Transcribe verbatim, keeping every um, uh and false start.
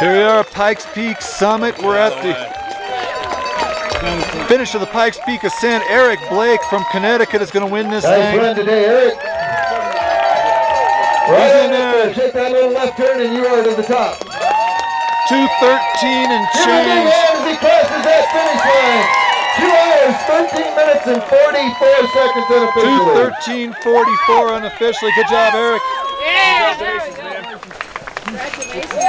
Here we are, Pikes Peak Summit. We're at the finish of the Pikes Peak Ascent. Eric Blake from Connecticut is going to win this thing. Nice run today, Eric. Right in there. Take that little left turn and you are to the top. two thirteen and change. As he crosses that finish line. two hours, thirteen minutes and forty-four seconds unofficially. two thirteen forty-four unofficially. Good job, Eric. Yeah. Congratulations, man. Congratulations.